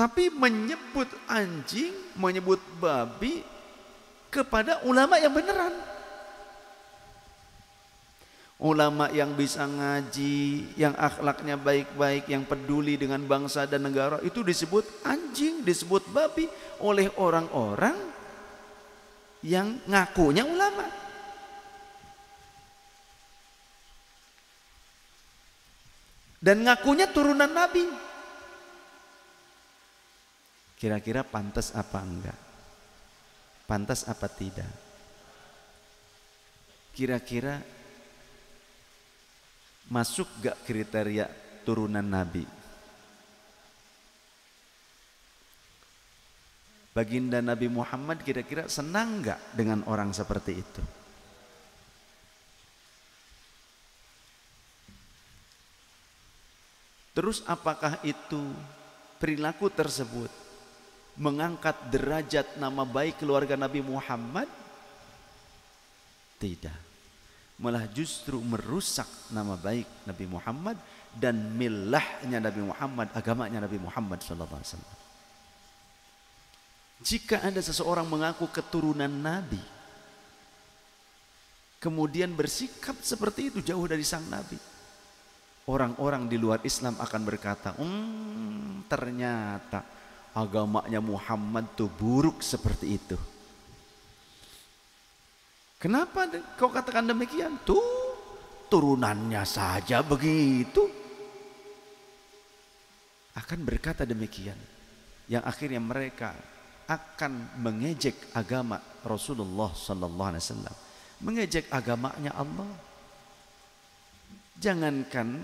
Tapi menyebut anjing, menyebut babi kepada ulama yang beneran. Ulama yang bisa ngaji, yang akhlaknya baik-baik, yang peduli dengan bangsa dan negara, itu disebut anjing, disebut babi oleh orang-orang yang ngakunya ulama. Dan ngakunya turunan Nabi. Kira-kira pantas apa enggak? Pantas apa tidak? Kira-kira masuk gak kriteria turunan Nabi? Baginda Nabi Muhammad kira-kira senang gak dengan orang seperti itu? Terus apakah itu perilaku tersebut mengangkat derajat nama baik keluarga Nabi Muhammad? Tidak, malah justru merusak nama baik Nabi Muhammad dan millahnya Nabi Muhammad, agamanya Nabi Muhammad SAW. Jika ada seseorang mengaku keturunan Nabi kemudian bersikap seperti itu jauh dari sang Nabi, orang-orang di luar Islam akan berkata, ternyata agamanya Muhammad tuh buruk seperti itu. Kenapa kau katakan demikian? Tuh, turunannya saja begitu. Akan berkata demikian, yang akhirnya mereka akan mengejek agama Rasulullah SAW, mengejek agamanya Allah. Jangankan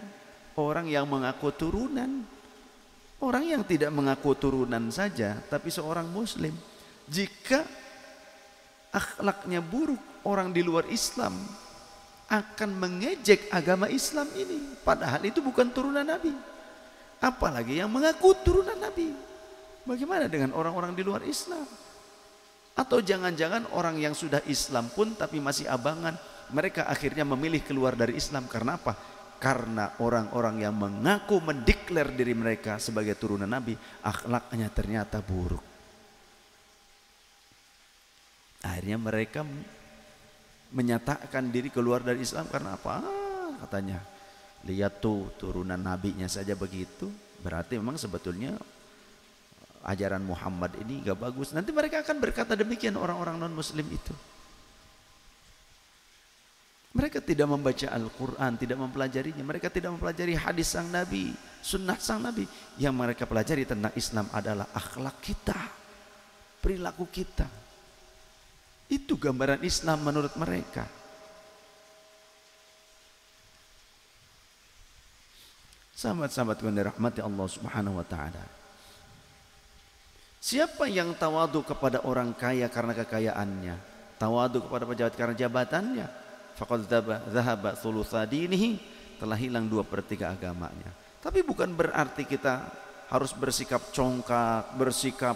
orang yang mengaku turunan, orang yang tidak mengaku turunan saja, tapi seorang muslim, jika akhlaknya buruk, orang di luar Islam akan mengejek agama Islam ini. Padahal itu bukan turunan Nabi. Apalagi yang mengaku turunan Nabi. Bagaimana dengan orang-orang di luar Islam? Atau jangan-jangan orang yang sudah Islam pun tapi masih abangan, mereka akhirnya memilih keluar dari Islam. Karena apa? Karena orang-orang yang mengaku mendeklar diri mereka sebagai turunan Nabi, akhlaknya ternyata buruk. Akhirnya mereka menyatakan diri keluar dari Islam. Karena apa? Katanya, lihat tuh turunan nabinya saja begitu, berarti memang sebetulnya ajaran Muhammad ini gak bagus. Nanti mereka akan berkata demikian, orang-orang non-muslim itu. Mereka tidak membaca Al-Quran, tidak mempelajarinya. Mereka tidak mempelajari hadis sang Nabi, sunnah sang Nabi. Yang mereka pelajari tentang Islam adalah akhlak kita, perilaku kita. Itu gambaran Islam menurut mereka. Sahabat-sahabat yang dirahmati Allah Subhanahu wa Ta'ala, siapa yang tawadu kepada orang kaya karena kekayaannya, tawadu kepada pejabat karena jabatannya, faqad dhahaba thulutsa dinihi, telah hilang 2/3 agamanya. Tapi bukan berarti kita harus bersikap congkak, bersikap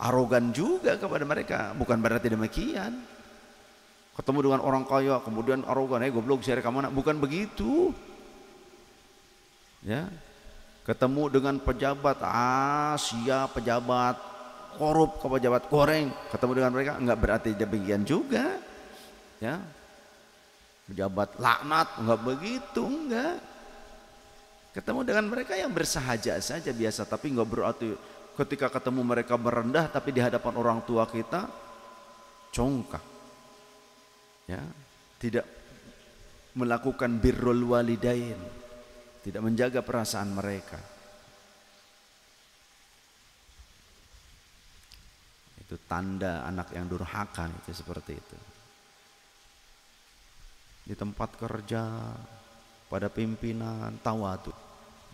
arogan juga kepada mereka. Bukan berarti demikian. Ketemu dengan orang kaya kemudian arogan, goblok sih kamu, bukan begitu. Ya. Ketemu dengan pejabat, siap pejabat korup, ke pejabat goreng, ketemu dengan mereka enggak berarti demikian juga. Ya. Pejabat laknat, enggak begitu, enggak. Ketemu dengan mereka yang bersahaja saja biasa, tapi enggak berarti ketika ketemu mereka merendah, tapi di hadapan orang tua kita congkak. Ya, tidak melakukan birrul walidain, tidak menjaga perasaan mereka. Itu tanda anak yang durhaka, itu seperti itu. Di tempat kerja, pada pimpinan, tawadu.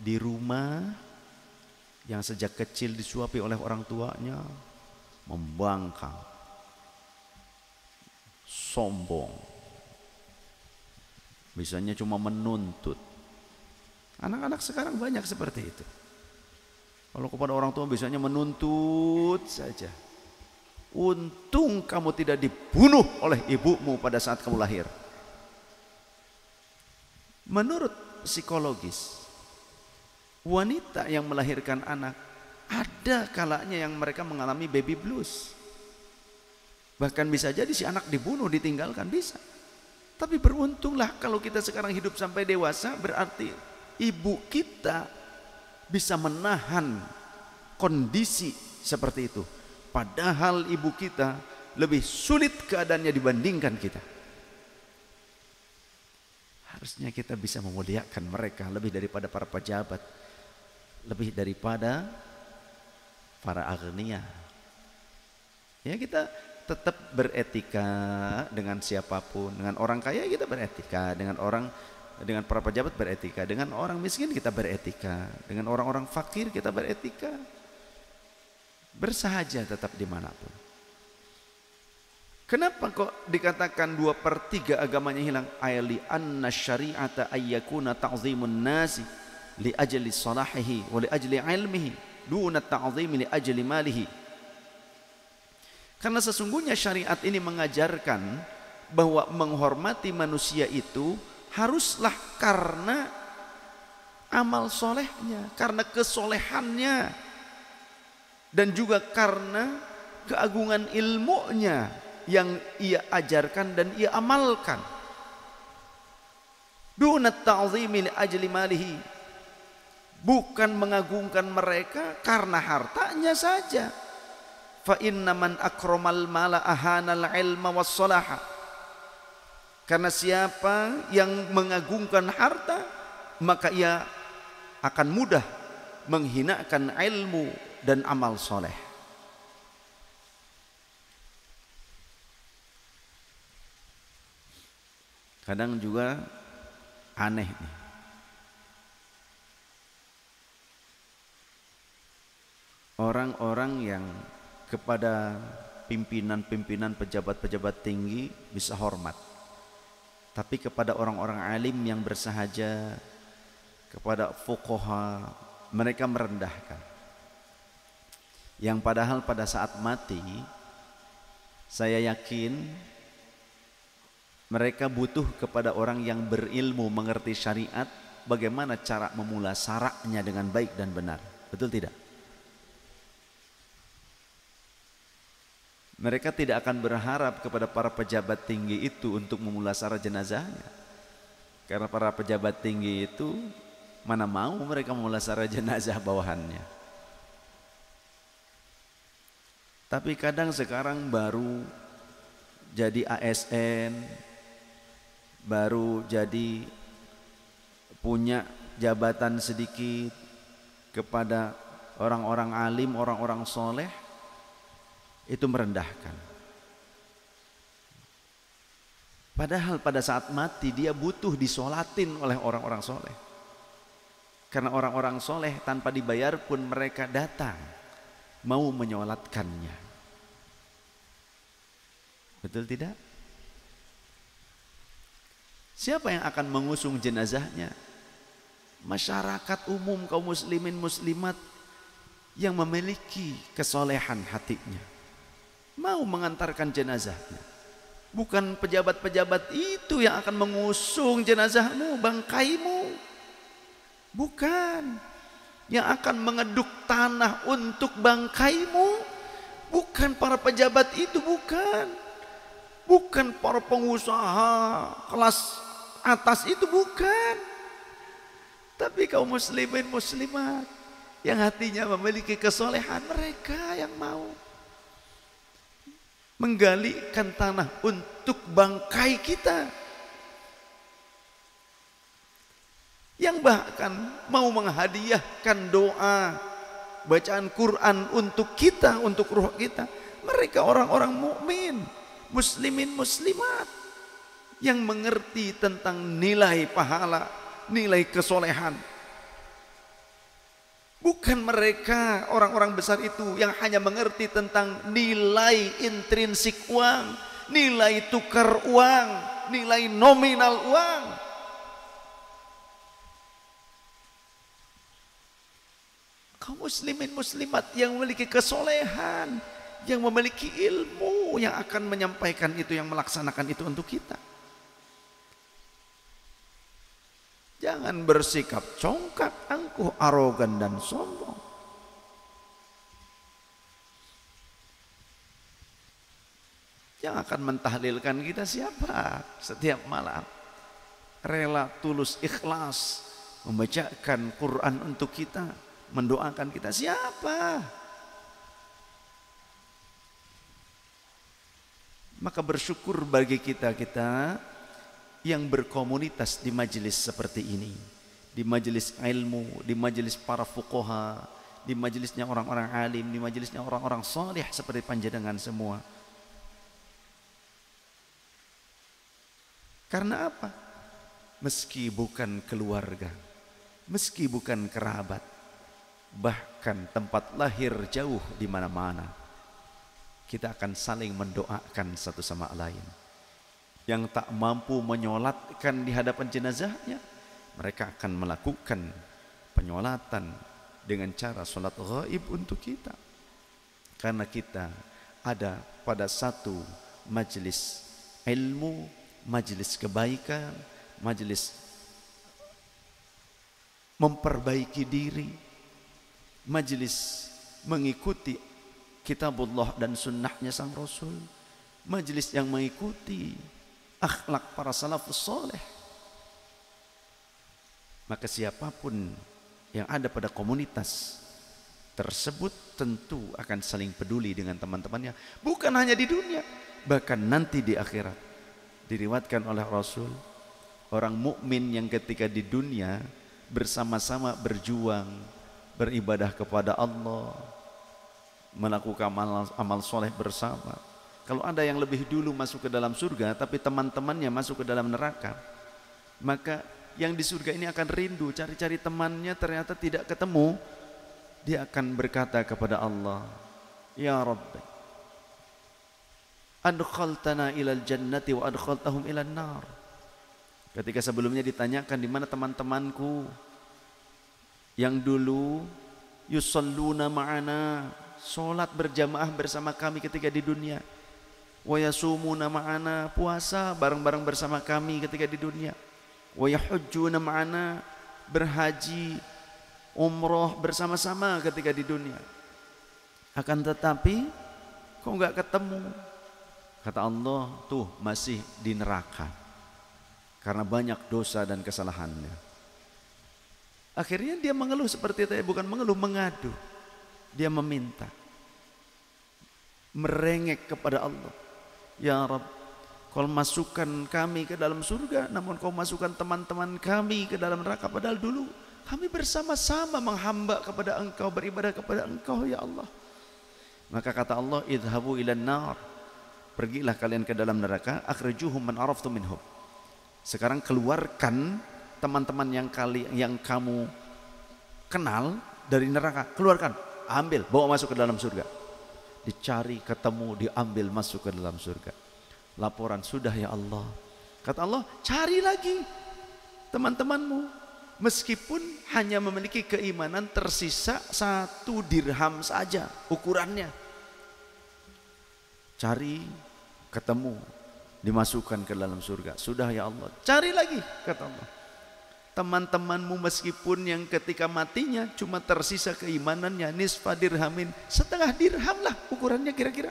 Di rumah yang sejak kecil disuapi oleh orang tuanya, membangkang, sombong, misalnya cuma menuntut. Anak-anak sekarang banyak seperti itu. Kalau kepada orang tua biasanya menuntut saja. Untung kamu tidak dibunuh oleh ibumu pada saat kamu lahir. Menurut psikologis, wanita yang melahirkan anak Ada kalanya yang mereka mengalami baby blues. Bahkan bisa jadi si anak dibunuh, ditinggalkan, bisa. Tapi beruntunglah kalau kita sekarang hidup sampai dewasa, berarti ibu kita bisa menahan kondisi seperti itu. Padahal ibu kita lebih sulit keadaannya dibandingkan kita. Harusnya kita bisa memuliakan mereka lebih daripada para pejabat, lebih daripada para agnia. Ya, kita tetap beretika dengan siapapun, dengan orang kaya kita beretika, dengan para pejabat beretika, dengan orang miskin kita beretika, dengan orang-orang fakir kita beretika. Bersahaja tetap dimanapun. Kenapa kok dikatakan 2/3 agamanya hilang? Ayli anna syari'ata ayyakuna ta'zimun nasi li ajli salahihi wa li ajli ilmihi duna ta'zimi li ajli malihi. Karena sesungguhnya syariat ini mengajarkan bahwa menghormati manusia itu haruslah karena amal solehnya, karena kesolehannya, dan juga karena keagungan ilmunya yang ia ajarkan dan ia amalkan. Dunat ta'zimi li ajli malihi. Bukan mengagungkan mereka karena hartanya saja. Fa inna man akramal mala ahanal ilma wassalaha. Karena siapa yang mengagungkan harta, maka ia akan mudah menghinakan ilmu dan amal soleh. Kadang juga aneh nih. Orang-orang yang kepada pimpinan-pimpinan, pejabat-pejabat tinggi bisa hormat, tapi kepada orang-orang alim yang bersahaja, kepada fuqaha, mereka merendahkan. Yang padahal pada saat mati, saya yakin mereka butuh kepada orang yang berilmu, mengerti syariat, bagaimana cara memula saraknya dengan baik dan benar. Betul tidak? Mereka tidak akan berharap kepada para pejabat tinggi itu untuk memula sara jenazahnya. Karena para pejabat tinggi itu mana mau mereka memula sara jenazah bawahannya. Tapi kadang sekarang baru jadi ASN, baru jadi punya jabatan sedikit kepada orang-orang alim, orang-orang soleh, itu merendahkan. Padahal pada saat mati dia butuh disolatin oleh orang-orang soleh. Karena orang-orang soleh tanpa dibayar pun mereka datang mau menyolatkannya. Betul tidak? Siapa yang akan mengusung jenazahnya? Masyarakat umum, kaum muslimin muslimat yang memiliki kesolehan hatinya, mau mengantarkan jenazahnya. Bukan pejabat-pejabat itu yang akan mengusung jenazahmu, bangkaimu. Bukan. Yang akan mengeduk tanah untuk bangkaimu. Bukan para pejabat itu, bukan. Bukan para pengusaha kelas atas itu, bukan. Tapi kaum muslimin muslimat yang hatinya memiliki kesolehan, mereka yang mau menggalikan tanah untuk bangkai kita, yang bahkan mau menghadiahkan doa, bacaan Quran untuk kita, untuk ruh kita. Mereka orang-orang mukmin, muslimin muslimat yang mengerti tentang nilai pahala, nilai kesolehan. Bukan mereka orang-orang besar itu yang hanya mengerti tentang nilai intrinsik uang, nilai tukar uang, nilai nominal uang. Kaum muslimin muslimat yang memiliki kesolehan, yang memiliki ilmu, yang akan menyampaikan itu, yang melaksanakan itu untuk kita. Jangan bersikap congkak, angkuh, arogan, dan sombong. Yang akan mentahlilkan kita siapa? Setiap malam rela tulus ikhlas membacakan Quran untuk kita, mendoakan kita siapa? Maka bersyukur bagi kita yang berkomunitas di majelis seperti ini, di majelis ilmu, di majelis para fuqaha, di majelisnya orang-orang alim, di majelisnya orang-orang salih seperti panjenengan semua. Karena apa? Meski bukan keluarga, meski bukan kerabat, bahkan tempat lahir jauh di mana-mana, kita akan saling mendoakan satu sama lain. Yang tak mampu menyolatkan di hadapan jenazahnya, mereka akan melakukan penyolatan dengan cara sholat ghaib untuk kita. Karena kita ada pada satu majelis ilmu, majelis kebaikan, majelis memperbaiki diri, majelis mengikuti kitabullah dan sunnahnya sang Rasul, majelis yang mengikuti akhlak para salafus soleh. Maka siapapun yang ada pada komunitas tersebut tentu akan saling peduli dengan teman-temannya, bukan hanya di dunia, bahkan nanti di akhirat. Diriwatkan oleh Rasul, orang mukmin yang ketika di dunia bersama-sama berjuang beribadah kepada Allah, melakukan amal soleh bersama, kalau ada yang lebih dulu masuk ke dalam surga tapi teman-temannya masuk ke dalam neraka, maka yang di surga ini akan rindu cari-cari temannya, ternyata tidak ketemu. Dia akan berkata kepada Allah, ya Rabbi adkhaltana ilal jannati wa adkhaltahum ilal nar. Ketika sebelumnya ditanyakan di mana teman-temanku yang dulu yusalluna ma'ana, salat berjamaah bersama kami ketika di dunia, wa yasumuna ma'ana, puasa bareng-bareng bersama kami ketika di dunia, wa yahujjuna ma'ana, berhaji umroh bersama-sama ketika di dunia. Akan tetapi kok enggak ketemu? Kata Allah, tuh masih di neraka karena banyak dosa dan kesalahannya. Akhirnya dia mengeluh seperti itu, bukan mengeluh, mengadu. Dia meminta, merengek kepada Allah, ya Rabb, kau masukkan kami ke dalam surga, namun kau masukkan teman-teman kami ke dalam neraka, padahal dulu kami bersama-sama menghamba kepada Engkau, beribadah kepada Engkau, ya Allah. Maka kata Allah, idhabu ilan nar, pergilah kalian ke dalam neraka, akhrijuhum man araftum minhum. Sekarang keluarkan teman-teman yang kamu kenal dari neraka, keluarkan, ambil, bawa masuk ke dalam surga. Dicari, ketemu, diambil masuk ke dalam surga. Laporan, sudah ya Allah. Kata Allah, cari lagi teman-temanmu. Meskipun hanya memiliki keimanan tersisa 1 dirham saja ukurannya. Cari, ketemu, dimasukkan ke dalam surga. Sudah ya Allah, cari lagi, kata Allah. Teman-temanmu meskipun yang ketika matinya cuma tersisa keimanannya nisfa dirhamin, 1/2 dirham lah ukurannya kira-kira.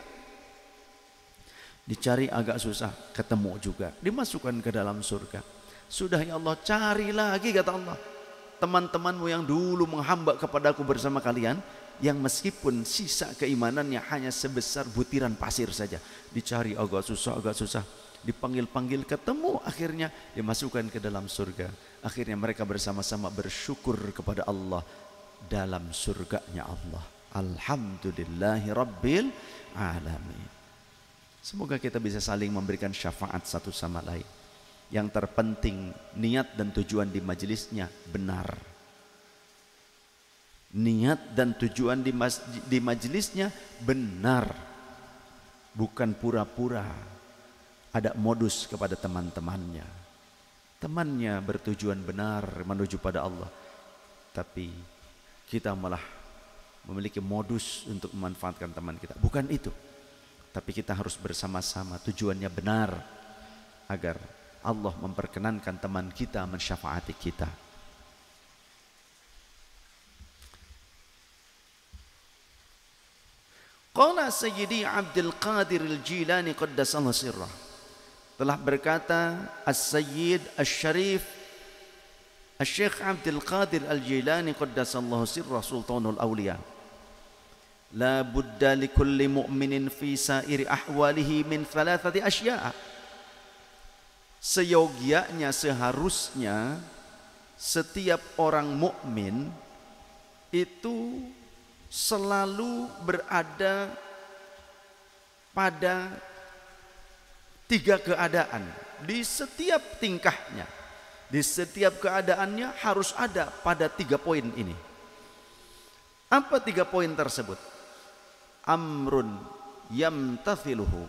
Dicari agak susah, ketemu juga, dimasukkan ke dalam surga. Sudah ya Allah, cari lagi, kata Allah. Teman-temanmu yang dulu menghamba kepadaku bersama kalian, yang meskipun sisa keimanannya hanya sebesar butiran pasir saja, dicari agak susah, dipanggil-panggil, ketemu, akhirnya dimasukkan ke dalam surga. Akhirnya mereka bersama-sama bersyukur kepada Allah dalam surganya Allah. Alhamdulillahirabbil alamin. Semoga kita bisa saling memberikan syafaat satu sama lain. Yang terpenting niat dan tujuan di majelisnya benar. Niat dan tujuan di majelisnya benar, bukan pura-pura ada modus kepada teman-temannya. Temannya bertujuan benar menuju pada Allah, tapi kita malah memiliki modus untuk memanfaatkan teman kita. Bukan itu, tapi kita harus bersama-sama tujuannya benar agar Allah memperkenankan teman kita mensyafaati kita. Qala Sayyidi Abdil Qadir Al-Jilani qaddasallahu sirrah, telah berkata As-Sayyid Asy-Syarif Asy-Syaikh Abdil Qadir Al-Jilani qaddasallahu sirrah Sultanul Awliya, la budda li kulli mu'minin fi sa'iri ahwalihi min thalathati asya'a. Seyogianya, seharusnya setiap orang mukmin itu selalu berada pada tiga keadaan. Di setiap tingkahnya, di setiap keadaannya harus ada pada tiga poin ini. Apa tiga poin tersebut? Amrun yamtathiluhu,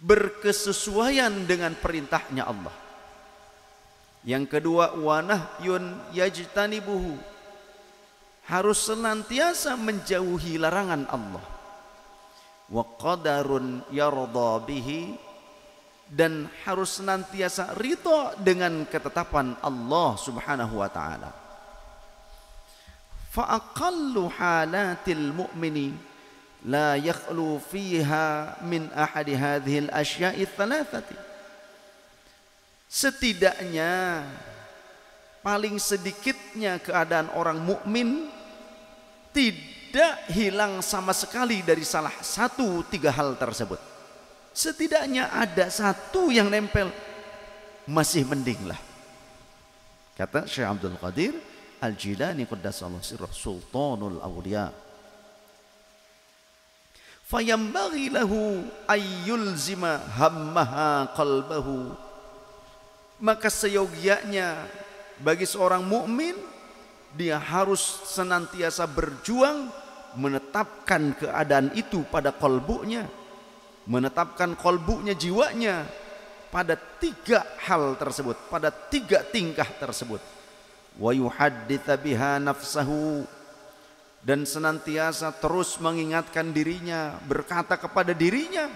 berkesesuaian dengan perintahnya Allah. Yang kedua, wanahyun yajtanibuhu, harus senantiasa menjauhi larangan Allah. Wa qadarun yarda bihi, dan harus senantiasa ridha dengan ketetapan Allah Subhanahu wa taala. Fa aqallu halatil mu'mini la yakhlu fiha min ahadi hadhil asya'i thalathati. Setidaknya paling sedikitnya keadaan orang mukmin tidak hilang sama sekali dari salah satu tiga hal tersebut. Setidaknya ada satu yang nempel, masih mendinglah. Kata Syekh Abdul Qadir Al-Jilani qaddasallahu sirrah Sultanul Awliya. Fayambaghi lahu ayyulzima hammaha qalbahu, maka seyogianya bagi seorang mukmin dia harus senantiasa berjuang menetapkan keadaan itu pada qalbunya, menetapkan qalbunya, jiwanya pada tiga hal tersebut, pada tiga tingkah tersebut. Wa yuhadditsa biha nafsahu, dan senantiasa terus mengingatkan dirinya, berkata kepada dirinya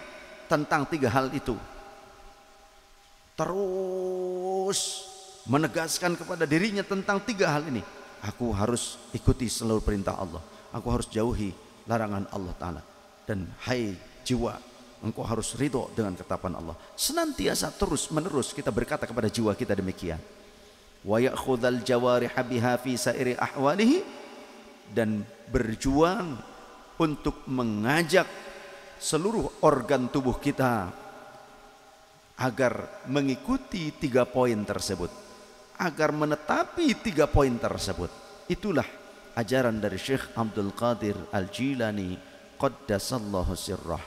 tentang tiga hal itu. Terus menegaskan kepada dirinya tentang tiga hal ini. Aku harus ikuti seluruh perintah Allah. Aku harus jauhi larangan Allah Ta'ala. Dan hai jiwa, engkau harus ridho dengan ketetapan Allah. Senantiasa terus menerus kita berkata kepada jiwa kita demikian. Wa ya'khudzal jawariha biha fi sa'iri ahwalihi, dan berjuang untuk mengajak seluruh organ tubuh kita agar mengikuti tiga poin tersebut, agar menetapi tiga poin tersebut. Itulah ajaran dari Syekh Abdul Qadir Al-Jilani qaddasallahu sirrah.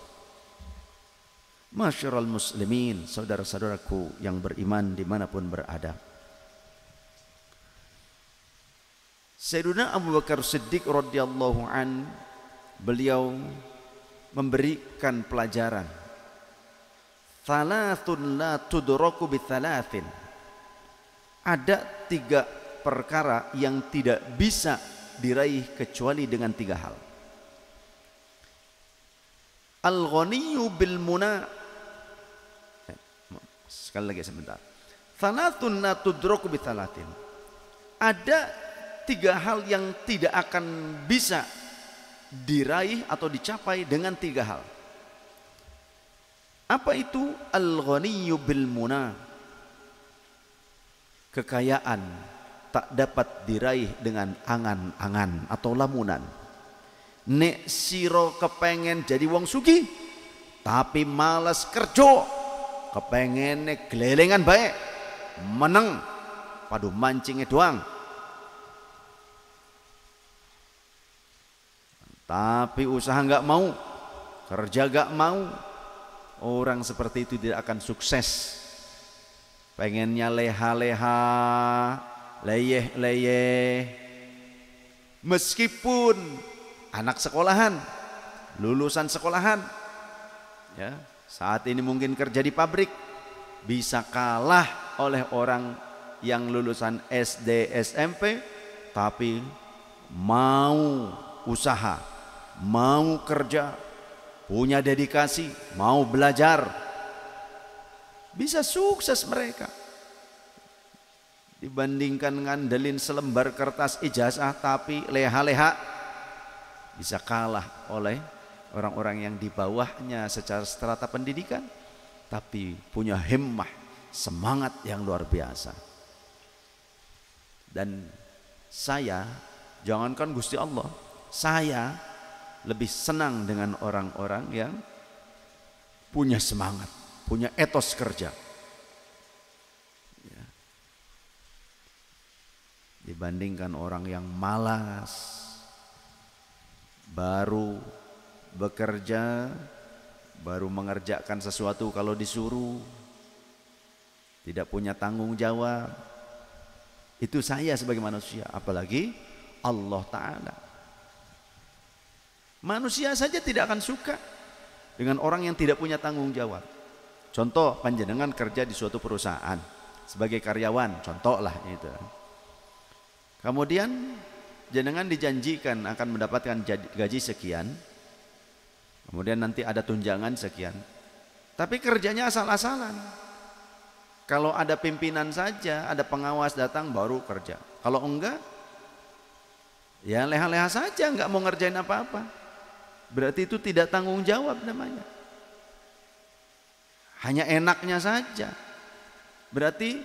Masyiral muslimin, saudara-saudaraku yang beriman dimanapun berada, Sayyiduna Abu Bakar Siddiq radhiyallahu an, beliau memberikan pelajaran. Thalathun la tudroku bithalathin, ada tiga perkara yang tidak bisa diraih kecuali dengan tiga hal. Al-ghaniyu bil muna, sekali lagi sebentar. Thalathun la tudroku bithalathin, ada tiga hal yang tidak akan bisa diraih atau dicapai dengan tiga hal. Apa itu? Al-ghaniyyu bil muna, kekayaan tak dapat diraih dengan angan-angan atau lamunan. Nek siro kepengen jadi wong sugih tapi malas kerja, kepengen nek gelelengan baik meneng padu mancingnya doang, tapi usaha nggak mau, kerja nggak mau, orang seperti itu tidak akan sukses. Pengennya leha-leha, leyeh-leyeh, meskipun anak sekolahan, lulusan sekolahan, ya, saat ini mungkin kerja di pabrik, bisa kalah oleh orang yang lulusan SD, SMP, tapi mau usaha, mau kerja, punya dedikasi, mau belajar, bisa sukses mereka. Dibandingkan ngandelin selembar kertas ijazah tapi leha-leha, bisa kalah oleh orang-orang yang di bawahnya secara strata pendidikan tapi punya himmah, semangat yang luar biasa. Dan saya, jangankan Gusti Allah, saya lebih senang dengan orang-orang yang punya semangat, punya etos kerja, dibandingkan orang yang malas, baru bekerja, baru mengerjakan sesuatu kalau disuruh, tidak punya tanggung jawab. Itu saya sebagai manusia, apalagi Allah Ta'ala. Manusia saja tidak akan suka dengan orang yang tidak punya tanggung jawab. Contoh, panjenengan kerja di suatu perusahaan sebagai karyawan, contoh lah itu. Kemudian jenengan dijanjikan akan mendapatkan gaji sekian, kemudian nanti ada tunjangan sekian, tapi kerjanya asal-asalan. Kalau ada pimpinan saja, ada pengawas datang baru kerja. Kalau enggak, ya leha-leha saja, enggak mau ngerjain apa-apa. Berarti itu tidak tanggung jawab namanya. Hanya enaknya saja. Berarti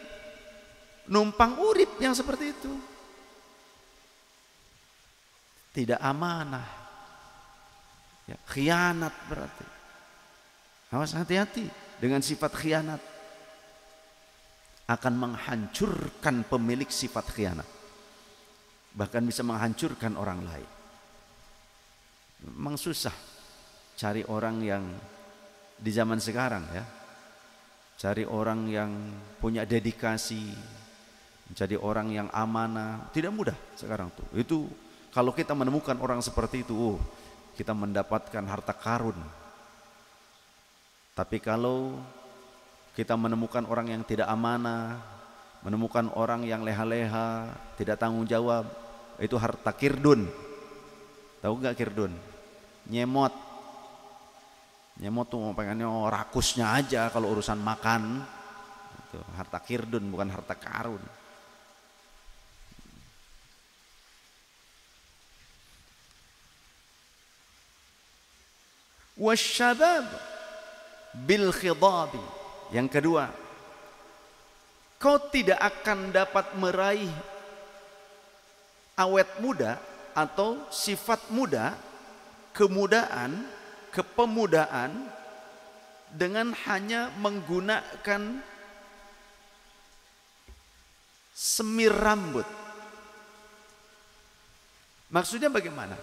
numpang urip yang seperti itu. Tidak amanah, ya, khianat berarti. Awas, hati-hati dengan sifat khianat. Akan menghancurkan pemilik sifat khianat. Bahkan bisa menghancurkan orang lain. Memang susah cari orang yang di zaman sekarang ya. Cari orang yang punya dedikasi, menjadi orang yang amanah. Tidak mudah sekarang tuh. Itu kalau kita menemukan orang seperti itu, kita mendapatkan harta karun. Tapi kalau kita menemukan orang yang tidak amanah, menemukan orang yang leha-leha, tidak tanggung jawab, itu harta kirdun. Tahu nggak kirdun? Nyemot. Nyemot tuh pengennya rakusnya aja kalau urusan makan. Itu harta kirdun, bukan harta karun. Wasyabab bil khidabi. Yang kedua, kau tidak akan dapat meraih awet muda atau sifat muda, kemudaan, kepemudaan dengan hanya menggunakan semir rambut. Maksudnya bagaimana?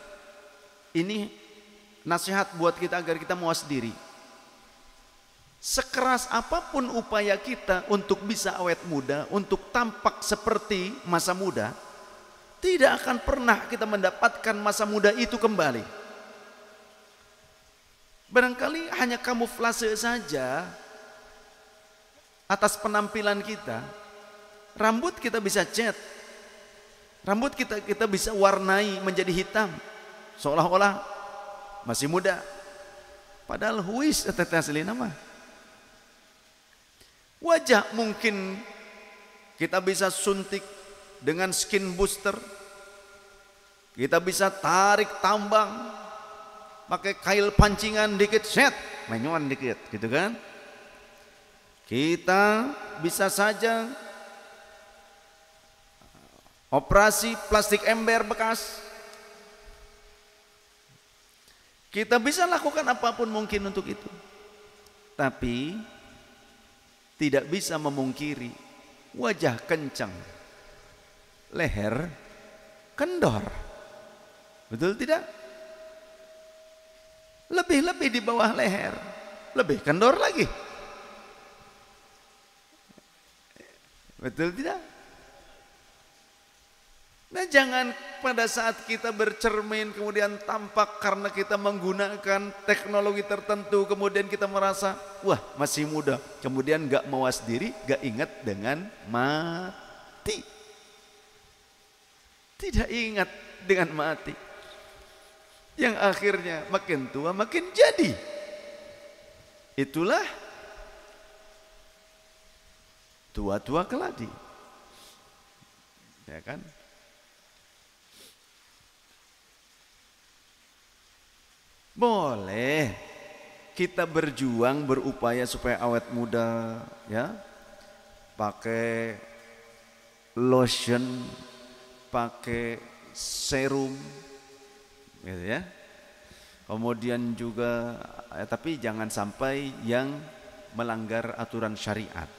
Ini nasihat buat kita agar kita mawas diri. Sekeras apapun upaya kita untuk bisa awet muda, untuk tampak seperti masa muda, tidak akan pernah kita mendapatkan masa muda itu kembali. Barangkali hanya kamuflase saja atas penampilan kita. Rambut kita bisa cat, rambut kita bisa warnai menjadi hitam, seolah-olah masih muda, padahal huis teteh asli nama. Wajah mungkin kita bisa suntik dengan skin booster, kita bisa tarik tambang, pakai kail pancingan dikit, set, menyuan dikit, gitu kan? Kita bisa saja operasi plastik ember bekas. Kita bisa lakukan apapun mungkin untuk itu. Tapi tidak bisa memungkiri wajah kencang, leher kendor. Betul tidak? Lebih-lebih di bawah leher, lebih kendor lagi. Betul tidak? Nah, jangan pada saat kita bercermin kemudian tampak karena kita menggunakan teknologi tertentu, kemudian kita merasa wah masih muda, kemudian gak mawas diri, gak ingat dengan mati. Tidak ingat dengan mati. Yang akhirnya makin tua makin jadi. Itulah tua-tua keladi. ya kan? Boleh kita berjuang, berupaya supaya awet muda, ya, pakai lotion, pakai serum, gitu ya. Kemudian juga, ya, tapi jangan sampai yang melanggar aturan syariat.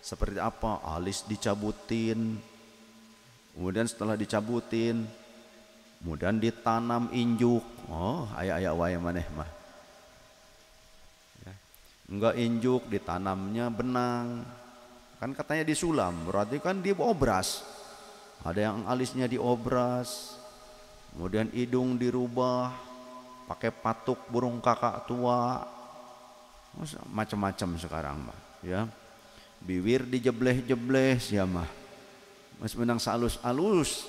Seperti apa? Alis dicabutin, kemudian setelah dicabutin, kemudian ditanam injuk. Oh, ayah-ayah wayang maneh mah. Enggak injuk, ditanamnya benang. Kan katanya disulam, berarti kan diobras. Ada yang alisnya diobras. Kemudian hidung dirubah, pakai patuk burung kakak tua. Macam-macam sekarang mah, ya. Bibir dijebleh-jebleh siamah. Mas benang salus-alus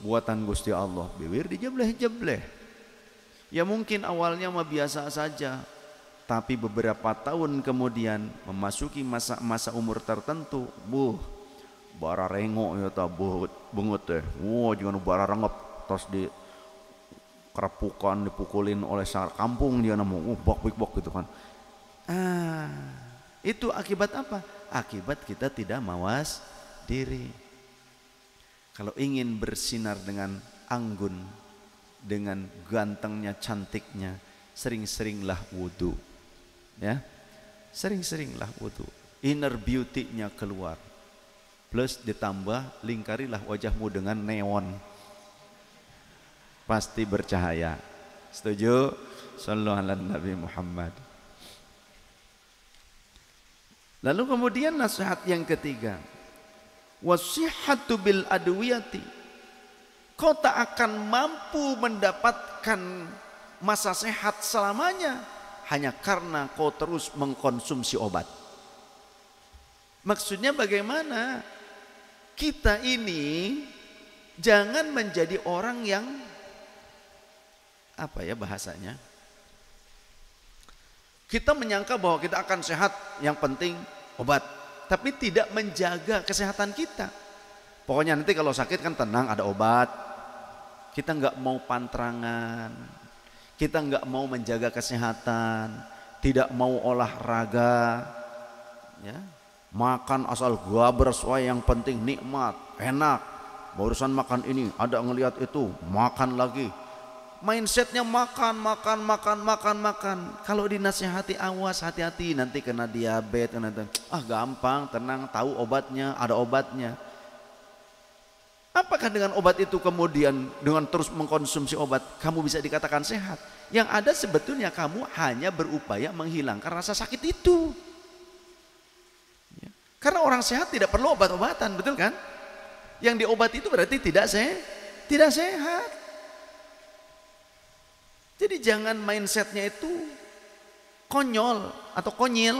buatan Gusti Allah, bibir dijebleh-jebleh. Ya mungkin awalnya mah biasa saja, tapi beberapa tahun kemudian memasuki masa-masa umur tertentu, buh, bara rengo ya ta bengut teh. Wah, jangan bara rengep terus di kerepukan, dipukulin oleh sar kampung dia nemu bok-bok gitu kan. Ah, itu akibat apa? Akibat kita tidak mawas diri. Kalau ingin bersinar dengan anggun, dengan gantengnya, cantiknya, sering-seringlah wudu, ya, sering-seringlah wudu. Inner beauty-nya keluar. Plus ditambah lingkarilah wajahmu dengan neon, pasti bercahaya. Setuju? Sallallahu alaihi Nabi Muhammad. Lalu kemudian nasihat yang ketiga. Wasihatu bil adwiyati, kau tak akan mampu mendapatkan masa sehat selamanya hanya karena kau terus mengkonsumsi obat. Maksudnya bagaimana? Kita ini jangan menjadi orang yang apa ya bahasanya, kita menyangka bahwa kita akan sehat, yang penting obat, tapi tidak menjaga kesehatan kita. Pokoknya nanti kalau sakit kan tenang, ada obat. Kita nggak mau pantrangan, kita nggak mau menjaga kesehatan, tidak mau olahraga, ya. Makan asal gua bersuai, yang penting nikmat, enak. Barusan makan ini, ada ngelihat itu, makan lagi. Mindsetnya makan. Kalau dinasihati awas, hati-hati nanti kena diabetes, ah gampang, tenang, tahu obatnya, ada obatnya. Apakah dengan obat itu kemudian dengan terus mengkonsumsi obat kamu bisa dikatakan sehat? Yang ada sebetulnya kamu hanya berupaya menghilangkan rasa sakit itu. Ya. Karena orang sehat tidak perlu obat-obatan, betul kan? Yang diobati itu berarti tidak sehat. Jadi jangan mindsetnya itu konyol atau konyil,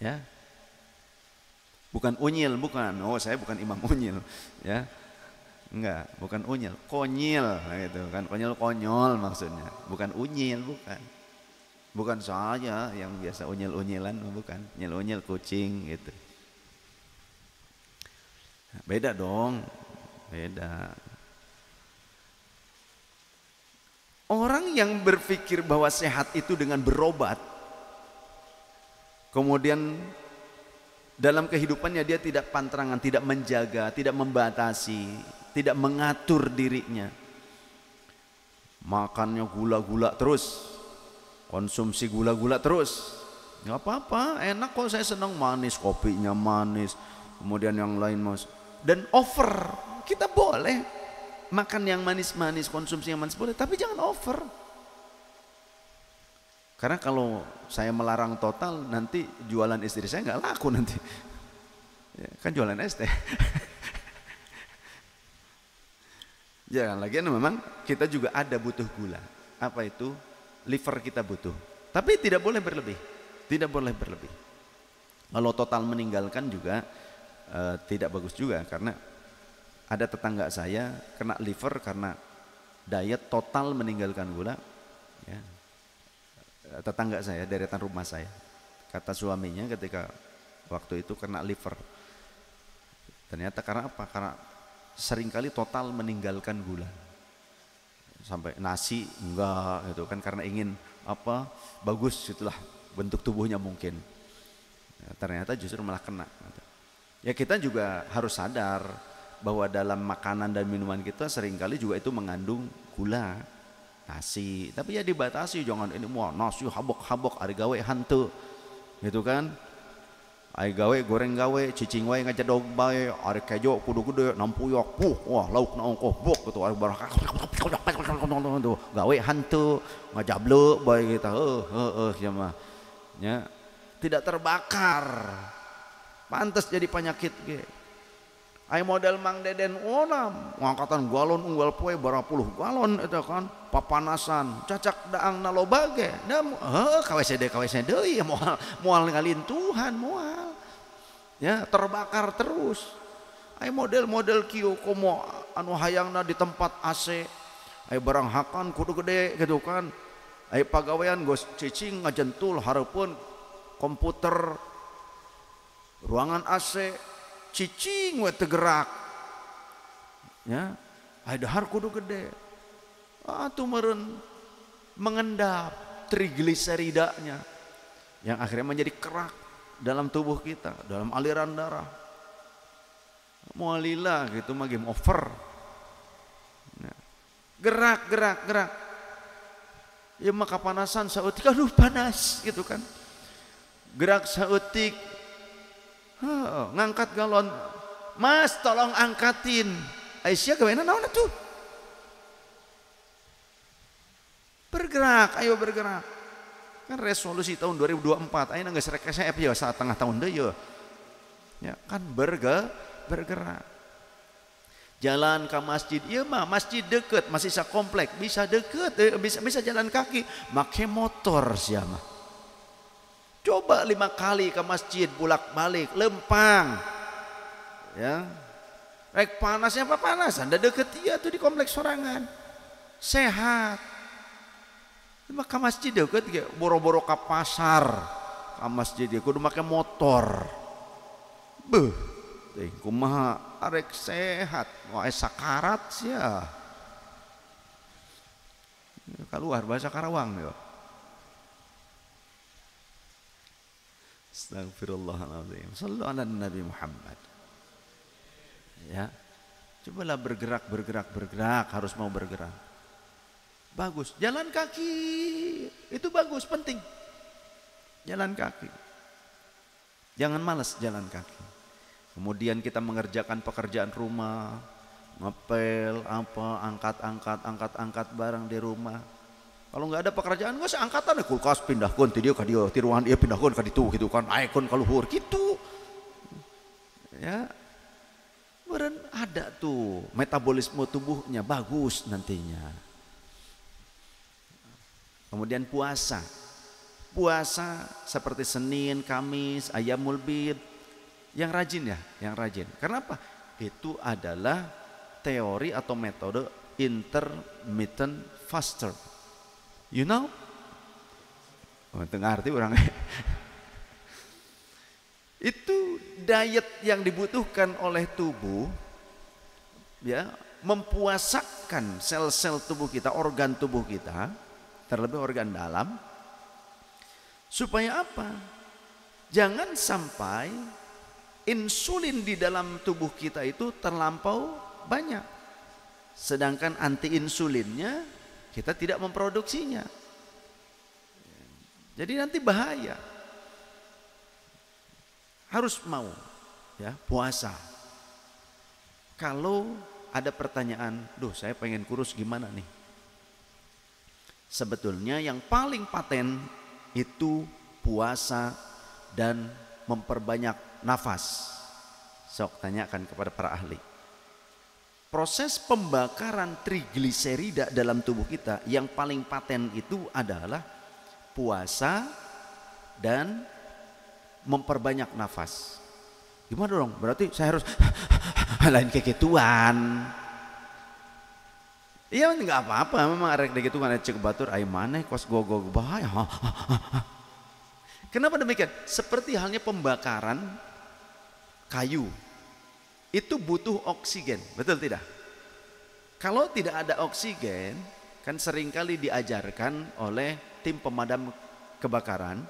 ya, bukan unyil, bukan. Oh, saya bukan imam unyil, ya, enggak, bukan unyil, konyil, gitu kan, konyol konyol maksudnya, bukan unyil, bukan soalnya yang biasa unyil-unyilan, bukan, unyil-unyil kucing gitu, beda dong, beda. Orang yang berpikir bahwa sehat itu dengan berobat, kemudian dalam kehidupannya dia tidak pantrangan, tidak menjaga, tidak membatasi, tidak mengatur dirinya. Makannya gula-gula terus, konsumsi gula-gula terus. Gak apa-apa, enak kok, saya senang manis, kopinya manis, kemudian yang lain mas. Dan over, kita boleh makan yang manis-manis, konsumsi yang manis boleh, tapi jangan over. Karena kalau saya melarang total, nanti jualan istri saya nggak laku nanti. Ya, kan jualan es teh. Ya, lagian memang kita juga ada butuh gula. Apa itu? Liver kita butuh. Tapi tidak boleh berlebih. Tidak boleh berlebih. Kalau total meninggalkan juga tidak bagus juga, karena ada tetangga saya kena liver karena diet total meninggalkan gula, ya. Tetangga saya, deretan rumah saya, kata suaminya ketika waktu itu kena liver, Ternyata karena apa? Karena seringkali total meninggalkan gula. Sampai nasi enggak gitu kan, karena ingin apa, bagus itulah bentuk tubuhnya mungkin. Ya, ternyata justru malah kena. Ya kita juga harus sadar bahwa dalam makanan dan minuman kita seringkali juga itu mengandung gula, nasi. Tapi ya dibatasi, jangan ini wah nasi habok-habok ari gawe hantu. Gitu kan? Ari gawe goreng gawe, cicing wae ngajadog bae, ari kejo kudu-kudu nampuyok. Puh, wah lauk naongkoh bok gitu ari baraka. Gawe hantu, ngajablo bae kita. Ya. Tidak terbakar, pantas jadi penyakit ge. Ai model Mang Deden ulam, ngangkatan galon unggal poe barapuluh galon itu kan, papanasan, cacak daang naloba ge. Da kawese deui moal ngalintuhan moal. Ya, terbakar terus. Ai model-model kieu komo anu hayangna di tempat AC. Ai barang hakan kudu gede gitu kan. Ai pagawean gos cicing ngajentul hareupeun komputer, ruangan AC, cicing we tegerak, ya, dahar kudu gede, atuh meureun mengendap trigliseridanya, yang akhirnya menjadi kerak dalam tubuh kita, dalam aliran darah, mualilah gitu mah game over, ya. gerak, ya mah kapanasan sautik, aduh panas gitu kan. Gerak saeutik, ngangkat galon, mas tolong angkatin. Aisyah gawena naon atuh? Bergerak, ayo bergerak. Kan resolusi tahun 2024, ayeuna geus rek SF ya satengah tahun deui ya. Ya kan bergerak. Jalan ke masjid, ieu mah masjid deket, masih sakomplek, bisa deket, bisa jalan kaki, make motor sia mah. Coba 5 kali ke masjid bolak-balik, lempang. Ya. Rek panasnya apa panas? Anda deket dia tuh di kompleks sorangan. Sehat. Maka masjid deket ge, boro-boro ke pasar. Ka masjid dia kudu make motor. Beuh. Teh kumaha arek sehat, wae sakarat sia. Kaluar bahasa Karawang ya. Astagfirullahaladzim. Sallu ala Nabi Muhammad. Ya, cobalah bergerak, harus mau bergerak. Bagus, jalan kaki itu bagus, penting. Jalan kaki, jangan malas jalan kaki. Kemudian kita mengerjakan pekerjaan rumah, ngepel, apa, angkat barang di rumah. Kalau nggak ada pekerjaan, gue seangkatan ya kulkas pindahkan ke dia, tiruan dia pindahkan ke itu gitu kan, aikon kalau hur gitu, ya, beren ada tuh metabolisme tubuhnya bagus nantinya. Kemudian puasa seperti Senin, Kamis, Ayyamul Bid, yang rajin. Karena apa? Itu adalah teori atau metode intermittent fasting. You know? Tengah arti orang. Itu diet yang dibutuhkan oleh tubuh, ya, mempuasakan sel-sel tubuh kita, organ tubuh kita, terlebih organ dalam, supaya apa? Jangan sampai insulin di dalam tubuh kita itu terlampau banyak, sedangkan anti-insulinnya kita tidak memproduksinya. Jadi nanti bahaya. Harus mau ya puasa. Kalau ada pertanyaan, duh saya pengen kurus gimana nih? Sebetulnya yang paling paten itu puasa dan memperbanyak nafas. Sok tanyakan kepada para ahli. Proses pembakaran trigliserida dalam tubuh kita yang paling paten itu adalah puasa dan memperbanyak nafas. Gimana dong? Berarti saya harus lain kekituan. Iya enggak apa-apa, memang arek dek itu kan cek batur ai maneh kos gogog bahaya. Kenapa demikian? Seperti halnya pembakaran kayu. itu butuh oksigen, betul tidak? Kalau tidak ada oksigen, kan seringkali diajarkan oleh tim pemadam kebakaran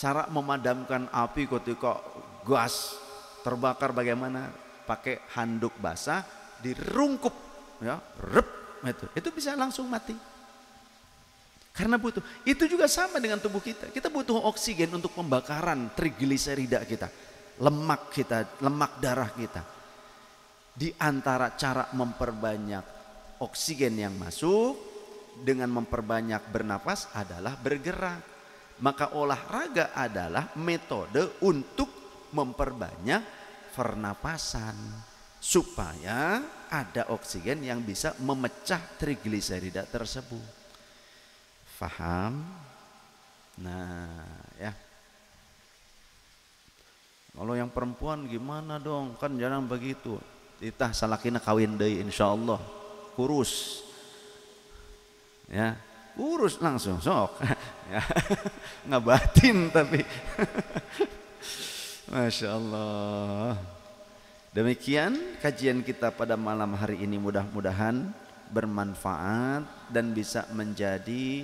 cara memadamkan api ketika gas terbakar bagaimana? Pakai handuk basah dirungkup, ya, rep, itu bisa langsung mati. Karena butuh, itu juga sama dengan tubuh kita. Kita butuh oksigen untuk pembakaran trigliserida kita, lemak darah kita. Di antara cara memperbanyak oksigen yang masuk dengan memperbanyak bernapas adalah bergerak. Maka olahraga adalah metode untuk memperbanyak pernapasan supaya ada oksigen yang bisa memecah trigliserida tersebut. Faham? Nah, ya. Kalau yang perempuan gimana dong? Kan jarang begitu. Itah salakina kawin deui insyaallah kurus, ya kurus langsung sok ya. Ngabatin tapi Masya Allah. Demikian kajian kita pada malam hari ini, mudah-mudahan bermanfaat dan bisa menjadi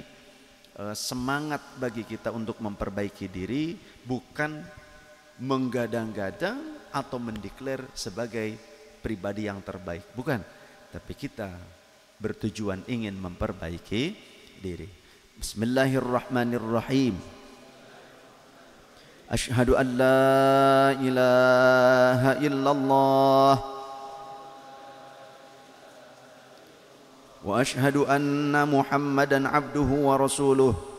semangat bagi kita untuk memperbaiki diri, bukan menggadang-gadang atau mendeklar sebagai pribadi yang terbaik, bukan, tapi kita bertujuan ingin memperbaiki diri. Bismillahirrahmanirrahim. Asyhadu an la ilaha illallah wa asyhadu anna Muhammadan abduhu wa rasuluh.